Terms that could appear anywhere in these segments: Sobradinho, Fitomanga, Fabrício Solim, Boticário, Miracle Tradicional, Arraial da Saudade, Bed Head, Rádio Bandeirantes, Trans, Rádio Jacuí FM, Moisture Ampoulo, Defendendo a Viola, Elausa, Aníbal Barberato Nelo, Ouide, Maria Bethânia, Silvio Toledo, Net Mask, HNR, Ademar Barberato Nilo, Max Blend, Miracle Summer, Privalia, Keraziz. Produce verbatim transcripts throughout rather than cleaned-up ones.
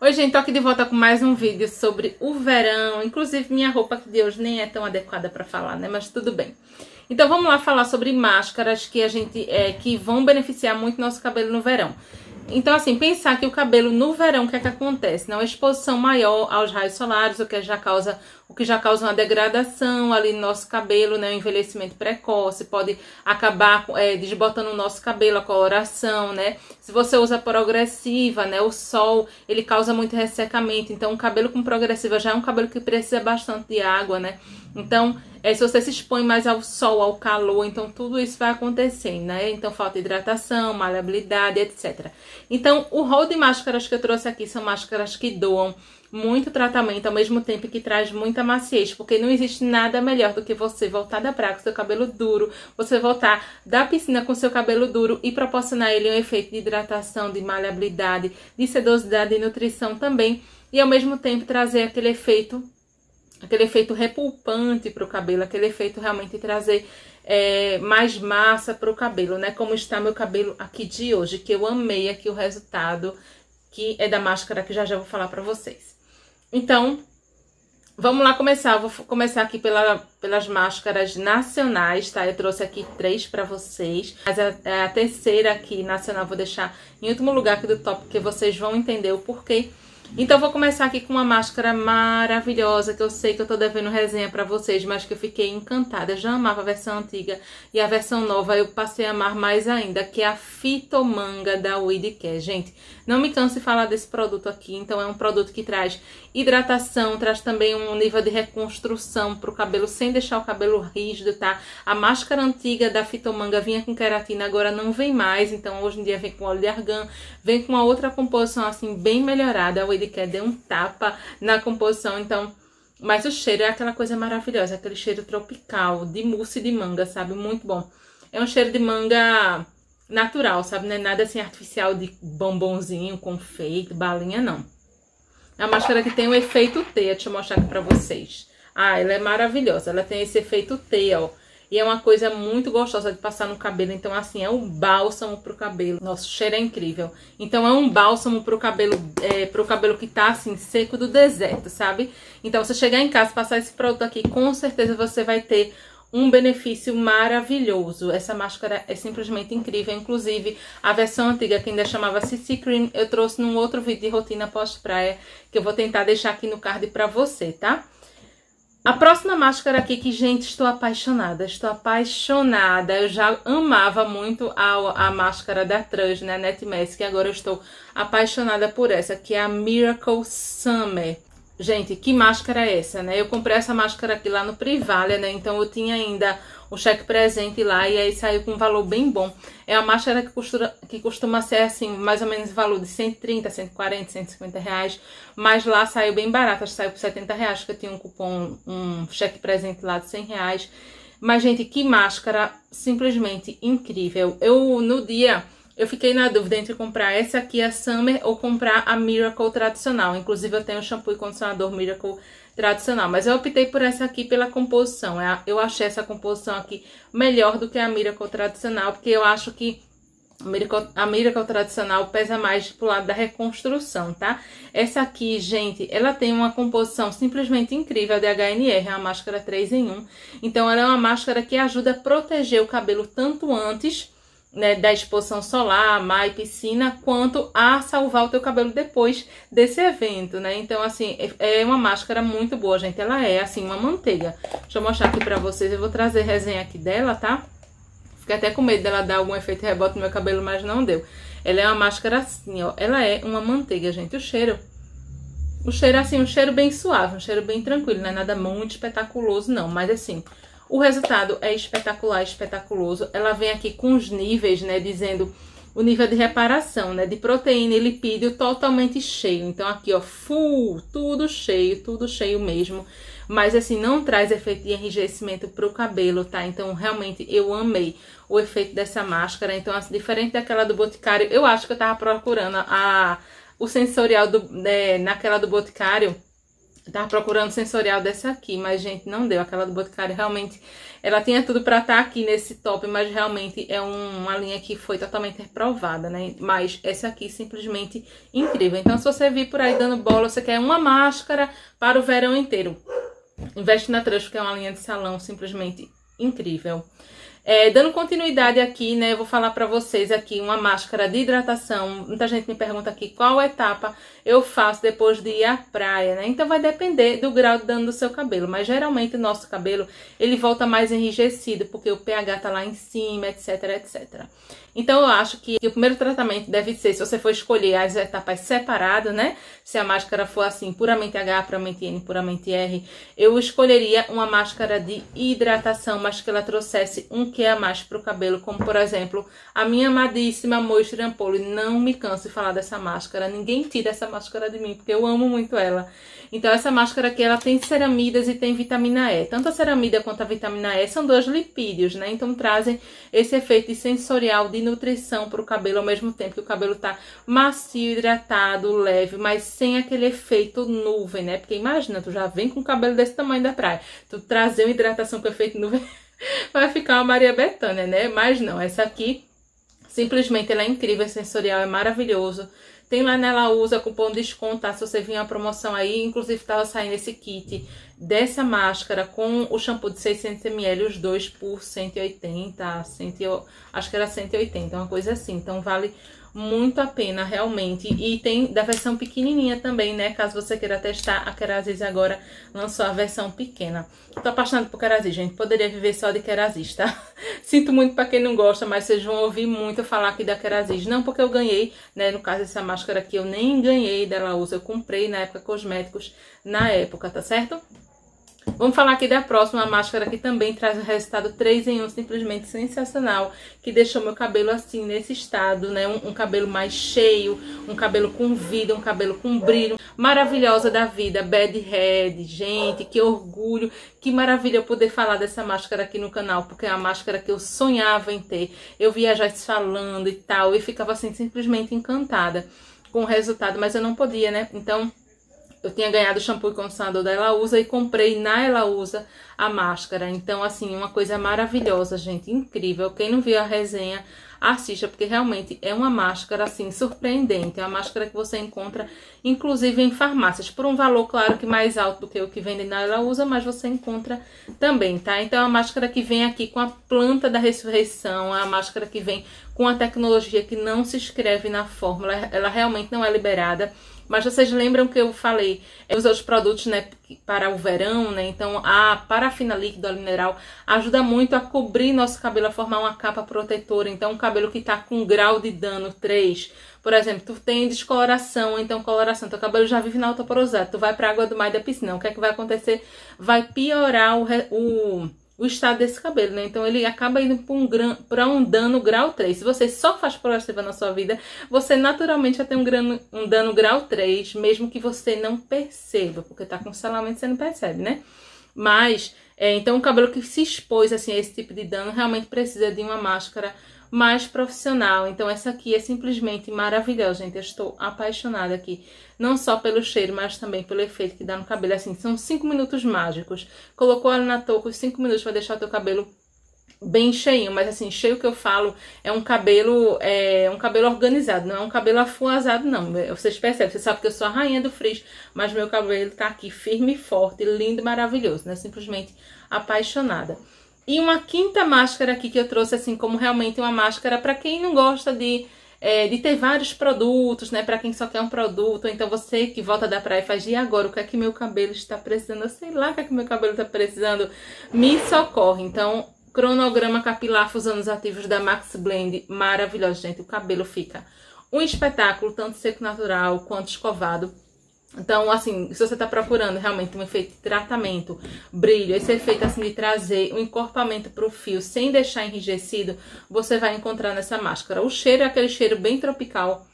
Oi gente, tô aqui de volta com mais um vídeo sobre o verão. Inclusive minha roupa aqui de hoje nem é tão adequada pra falar, né? Mas tudo bem. Então vamos lá falar sobre máscaras que a gente é, que vão beneficiar muito nosso cabelo no verão. Então assim, pensar que o cabelo no verão, o que é que acontece? Não, a exposição maior aos raios solares, o que já causa, o que já causa uma degradação ali no nosso cabelo, né? O envelhecimento precoce pode acabar é, desbotando o nosso cabelo, a coloração, né? Se você usa progressiva, né? O sol, ele causa muito ressecamento. Então, um cabelo com progressiva já é um cabelo que precisa bastante de água, né? Então, é, se você se expõe mais ao sol, ao calor, então tudo isso vai acontecendo, né? Então, falta de hidratação, maleabilidade, etcétera. Então, o rol de máscaras que eu trouxe aqui são máscaras que doam muito tratamento, ao mesmo tempo que traz muita maciez, porque não existe nada melhor do que você voltar da praia com seu cabelo duro, você voltar da piscina com seu cabelo duro e proporcionar ele um efeito de hidratação, de maleabilidade, de sedosidade e nutrição também, e ao mesmo tempo trazer aquele efeito, aquele efeito repulpante para o cabelo, aquele efeito realmente trazer é, mais massa para o cabelo, né? Como está meu cabelo aqui de hoje, que eu amei aqui o resultado, que é da máscara que já já vou falar para vocês. Então, vamos lá começar. Eu vou começar aqui pela, pelas máscaras nacionais, tá? Eu trouxe aqui três pra vocês. Mas a, a terceira aqui, nacional, vou deixar em último lugar aqui do top, porque vocês vão entender o porquê. Então, vou começar aqui com uma máscara maravilhosa, que eu sei que eu tô devendo resenha pra vocês, mas que eu fiquei encantada. Eu já amava a versão antiga e a versão nova eu passei a amar mais ainda, que é a Fitomanga da Ouide. Gente, não me canso de falar desse produto aqui. Então, é um produto que traz hidratação, traz também um nível de reconstrução pro cabelo, sem deixar o cabelo rígido, tá? A máscara antiga da Fitomanga vinha com queratina, agora não vem mais. Então, hoje em dia vem com óleo de argan, vem com uma outra composição, assim, bem melhorada. A Ele quer dar um tapa na composição, então... Mas o cheiro é aquela coisa maravilhosa, aquele cheiro tropical, de mousse de manga, sabe? Muito bom. É um cheiro de manga natural, sabe? Não é nada assim artificial de bombonzinho, confeito, balinha, não. É uma máscara que tem um efeito teia, deixa eu mostrar aqui pra vocês. Ah, ela é maravilhosa, ela tem esse efeito teia, ó. E é uma coisa muito gostosa de passar no cabelo. Então, assim, é um bálsamo pro cabelo. Nossa, o cheiro é incrível. Então, é um bálsamo pro cabelo, é, pro cabelo que tá, assim, seco do deserto, sabe? Então, você chegar em casa e passar esse produto aqui, com certeza você vai ter um benefício maravilhoso. Essa máscara é simplesmente incrível. Inclusive, a versão antiga, que ainda chamava C C Cream, eu trouxe num outro vídeo de rotina pós-praia, que eu vou tentar deixar aqui no card pra você, tá? A próxima máscara aqui que, gente, estou apaixonada, estou apaixonada. Eu já amava muito a, a máscara da Trans, né, Net Mask, e agora eu estou apaixonada por essa, que é a Miracle Summer. Gente, que máscara é essa, né? Eu comprei essa máscara aqui lá no Privalia, né? Então eu tinha ainda o cheque presente lá e aí saiu com um valor bem bom. É uma máscara que, costura, que costuma ser assim, mais ou menos valor de cento e trinta, cento e quarenta, cento e cinquenta reais. Mas lá saiu bem barato, acho que saiu por setenta reais, que eu tinha um cupom, um cheque presente lá de cem reais. Mas, gente, que máscara simplesmente incrível. Eu, no dia... Eu fiquei na dúvida entre comprar essa aqui, a Summer, ou comprar a Miracle Tradicional. Inclusive, eu tenho shampoo e condicionador Miracle Tradicional. Mas eu optei por essa aqui pela composição. Eu achei essa composição aqui melhor do que a Miracle Tradicional, porque eu acho que a Miracle, a Miracle Tradicional pesa mais pro lado da reconstrução, tá? Essa aqui, gente, ela tem uma composição simplesmente incrível de H N R, é uma máscara três em um. Então, ela é uma máscara que ajuda a proteger o cabelo tanto antes... Né, da exposição solar, mar e piscina, quanto a salvar o teu cabelo depois desse evento, né? Então, assim, é uma máscara muito boa, gente. Ela é, assim, uma manteiga. Deixa eu mostrar aqui pra vocês. Eu vou trazer resenha aqui dela, tá? Fiquei até com medo dela dar algum efeito rebote no meu cabelo, mas não deu. Ela é uma máscara assim, ó. Ela é uma manteiga, gente. O cheiro... O cheiro, assim, um cheiro bem suave, um cheiro bem tranquilo. Não é nada muito espetaculoso, não. Mas, assim... O resultado é espetacular, espetaculoso. Ela vem aqui com os níveis, né, dizendo o nível de reparação, né, de proteína e lipídio totalmente cheio. Então, aqui, ó, full, tudo cheio, tudo cheio mesmo. Mas, assim, não traz efeito de enrijecimento pro cabelo, tá? Então, realmente, eu amei o efeito dessa máscara. Então, assim, diferente daquela do Boticário, eu acho que eu tava procurando a, o sensorial do, né, naquela do Boticário. Eu tava procurando sensorial dessa aqui, mas, gente, não deu. Aquela do Boticário, realmente, ela tinha tudo pra estar aqui nesse top, mas realmente é um, uma linha que foi totalmente reprovada, né? Mas essa aqui, simplesmente incrível. Então, se você vir por aí dando bola, você quer uma máscara para o verão inteiro, investe na Trans, que é uma linha de salão simplesmente incrível. É, dando continuidade aqui, né, eu vou falar pra vocês aqui uma máscara de hidratação. Muita gente me pergunta aqui qual etapa eu faço depois de ir à praia, né? Então vai depender do grau de dano do seu cabelo, mas geralmente o nosso cabelo, ele volta mais enrijecido, porque o pH tá lá em cima, etc, etcétera. Então eu acho que o primeiro tratamento deve ser, se você for escolher as etapas separadas, né? Se a máscara for assim, puramente H, puramente N, puramente R, eu escolheria uma máscara de hidratação, mas que ela trouxesse um que é mais para o cabelo, como por exemplo a minha amadíssima Moisture Ampoulo. Não me canso de falar dessa máscara, ninguém tira essa máscara de mim, porque eu amo muito ela. Então essa máscara aqui, ela tem ceramidas e tem vitamina E. Tanto a ceramida quanto a vitamina E são dois lipídios, né? Então trazem esse efeito sensorial de nutrição para o cabelo, ao mesmo tempo que o cabelo tá macio, hidratado, leve, mas sem aquele efeito nuvem, né? Porque imagina, tu já vem com o cabelo desse tamanho da praia, tu trazer uma hidratação com efeito nuvem, vai ficar uma Maria Bethânia, né? Mas não, essa aqui, simplesmente ela é incrível, é sensorial, é maravilhoso. Tem lá na Elausa, cupom de desconto, tá? Se você vir uma promoção aí, inclusive tava saindo esse kit dessa máscara com o shampoo de seiscentos mililitros, os dois por cento e oitenta, cento, acho que era cento e oitenta, uma coisa assim. Então vale muito a pena, realmente. E tem da versão pequenininha também, né? Caso você queira testar, a Keraziz agora lançou a versão pequena. Tô apaixonada por Keraziz, gente. Poderia viver só de Keraziz, tá? Sinto muito pra quem não gosta, mas vocês vão ouvir muito falar aqui da Keraziz. Não porque eu ganhei, né? No caso, essa máscara aqui eu nem ganhei da Elausa. Eu comprei na época cosméticos, na época, tá certo? Vamos falar aqui da próxima máscara, que também traz um resultado três em um simplesmente sensacional, que deixou meu cabelo assim, nesse estado, né? Um, um cabelo mais cheio, um cabelo com vida, um cabelo com brilho. Maravilhosa da vida, Bed Head. Gente, que orgulho, que maravilha eu poder falar dessa máscara aqui no canal, porque é uma máscara que eu sonhava em ter. Eu via já falando e tal, e ficava assim, simplesmente encantada com o resultado, mas eu não podia, né? Então... eu tinha ganhado o shampoo e condicionador da Elausa e comprei na Elausa a máscara. Então, assim, uma coisa maravilhosa, gente, incrível. Quem não viu a resenha, assista, porque realmente é uma máscara, assim, surpreendente. É uma máscara que você encontra, inclusive, em farmácias. Por um valor, claro, que mais alto do que o que vende na Elausa, mas você encontra também, tá? Então, é uma máscara que vem aqui com a planta da ressurreição. É uma máscara que vem com a tecnologia que não se escreve na fórmula. Ela realmente não é liberada. Mas vocês lembram que eu falei é, os outros produtos, né, para o verão, né? Então a parafina líquida, óleo mineral, ajuda muito a cobrir nosso cabelo, a formar uma capa protetora. Então um cabelo que tá com grau de dano três, por exemplo, tu tem descoloração, então coloração, teu cabelo já vive na alta porosidade, tu vai pra água do mar e da piscina, o que é que vai acontecer? Vai piorar o... o... o estado desse cabelo, né? Então ele acaba indo para um, gran... um dano grau três. Se você só faz progressiva na sua vida, você naturalmente já tem um, gran... um dano grau três, mesmo que você não perceba, porque tá com selamento, você não percebe, né? Mas, é, então o cabelo que se expôs, assim, a esse tipo de dano, realmente precisa de uma máscara mais profissional. Então essa aqui é simplesmente maravilhosa, gente. Eu estou apaixonada aqui, não só pelo cheiro, mas também pelo efeito que dá no cabelo. Assim, são cinco minutos mágicos. Colocou ela na touca, os cinco minutos vai deixar o teu cabelo bem cheinho. Mas assim, cheio que eu falo é um cabelo, é um cabelo organizado, não é um cabelo afuazado, não. Vocês percebem, vocês sabem que eu sou a rainha do frizz, mas meu cabelo tá aqui firme e forte, lindo, maravilhoso, né? Simplesmente apaixonada. E uma quinta máscara aqui que eu trouxe, assim, como realmente uma máscara para quem não gosta de, é, de ter vários produtos, né? Para quem só quer um produto. Então você que volta da praia e faz, e agora, o que é que meu cabelo está precisando? Eu sei lá o que é que meu cabelo está precisando. Me socorre. Então, cronograma capilar usando os ativos da Max Blend. Maravilhoso, gente. O cabelo fica um espetáculo, tanto seco natural quanto escovado. Então, assim, se você tá procurando realmente um efeito de tratamento, brilho, esse efeito, assim, de trazer um encorpamento pro fio sem deixar enrijecido, você vai encontrar nessa máscara. O cheiro é aquele cheiro bem tropical,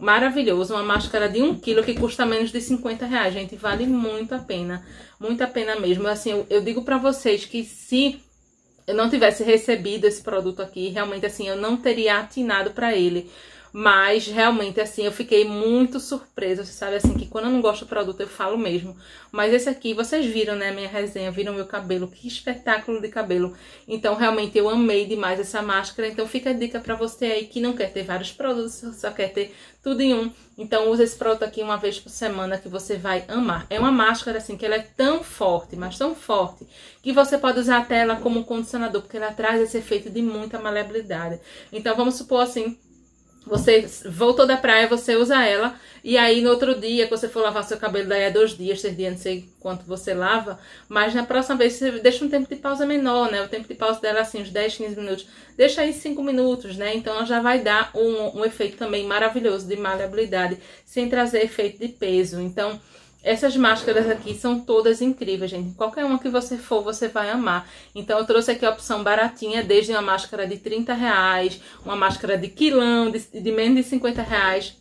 maravilhoso. Uma máscara de um quilo que custa menos de cinquenta reais, gente. Vale muito a pena, muito a pena mesmo. Assim, eu, eu digo pra vocês que se... eu não tivesse recebido esse produto aqui, realmente, assim, eu não teria atinado pra ele. Mas, realmente, assim, eu fiquei muito surpresa. Você sabe, assim, que quando eu não gosto do produto, eu falo mesmo. Mas esse aqui, vocês viram, né, minha resenha, viram meu cabelo. Que espetáculo de cabelo. Então, realmente, eu amei demais essa máscara. Então, fica a dica pra você aí que não quer ter vários produtos, só quer ter tudo em um. Então, usa esse produto aqui uma vez por semana que você vai amar. É uma máscara, assim, que ela é tão forte, mas tão forte, que você pode usar até ela como condicionador, porque ela traz esse efeito de muita maleabilidade. Então, vamos supor, assim... Você voltou da praia, você usa ela, e aí no outro dia, que você for lavar seu cabelo, daí a dois dias, três dias, não sei quanto você lava, mas na próxima vez você deixa um tempo de pausa menor, né? O tempo de pausa dela, assim, uns dez, quinze minutos. Deixa aí cinco minutos, né? Então ela já vai dar um, um efeito também maravilhoso de maleabilidade, sem trazer efeito de peso. Então... essas máscaras aqui são todas incríveis, gente. Qualquer uma que você for, você vai amar. Então, eu trouxe aqui a opção baratinha, desde uma máscara de trinta reais, uma máscara de quilão, de, de menos de cinquenta reais,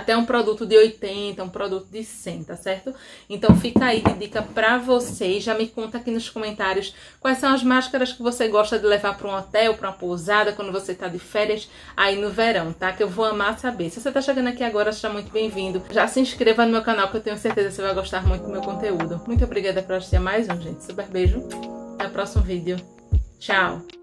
até um produto de oitenta, um produto de cem, tá certo? Então, fica aí de dica pra vocês. Já me conta aqui nos comentários quais são as máscaras que você gosta de levar pra um hotel, pra uma pousada, quando você tá de férias, aí no verão, tá? Que eu vou amar saber. Se você tá chegando aqui agora, seja muito bem-vindo. Já se inscreva no meu canal, que eu tenho certeza que você vai gostar muito do meu conteúdo. Muito obrigada por assistir mais um, gente. Super beijo. Até o próximo vídeo. Tchau!